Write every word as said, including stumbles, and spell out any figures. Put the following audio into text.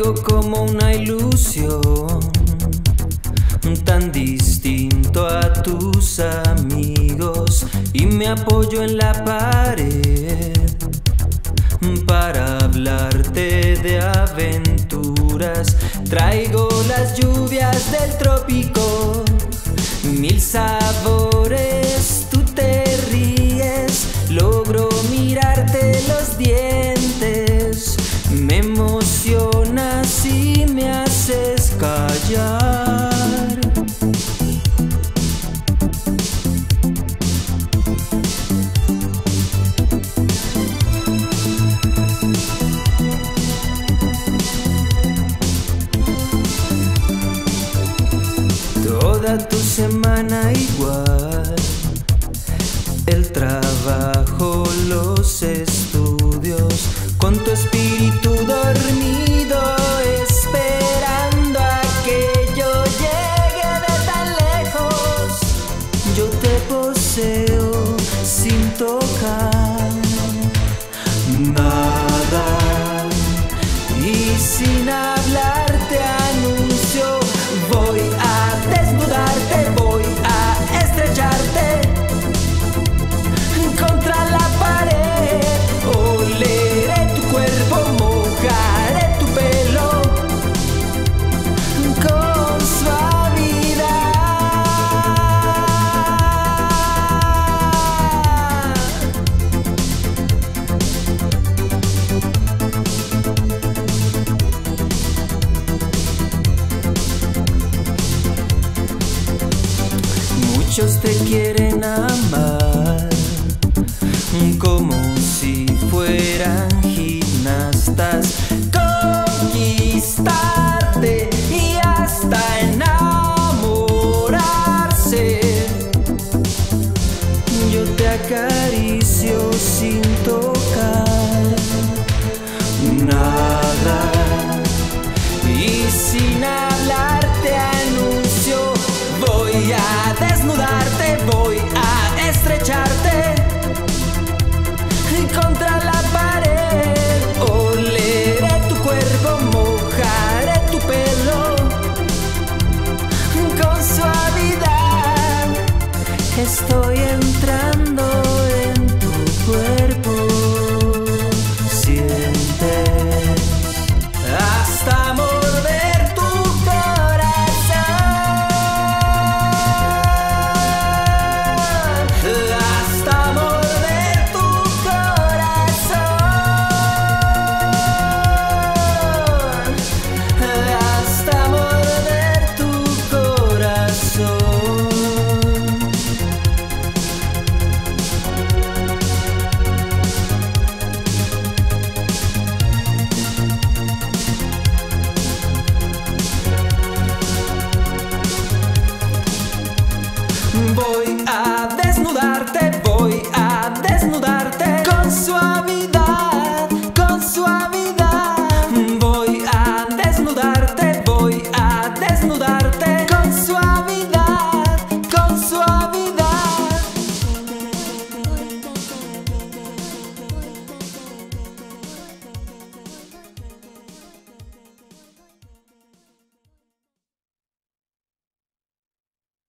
contigo como una ilusión, tan distinto a tus amigos, y me apoyo en la pared para hablarte de aventuras. Traigo las lluvias del trópico, mil sabores, tú te ríes, logro mirarte los dientes, me emocionas y me haces callar. Toda tu semana igual, el trabajo, los estudios, con tu espíritu dormido, esperando a que yo llegue de tan lejos. Yo te poseo sin tocar nada y sin hablarte anuncio, voy a desnudarte, voy a estrecharte contra la pared, oleré tu cuerpo, mojaré tu pelo con suavidad. Muchos te quieren amar,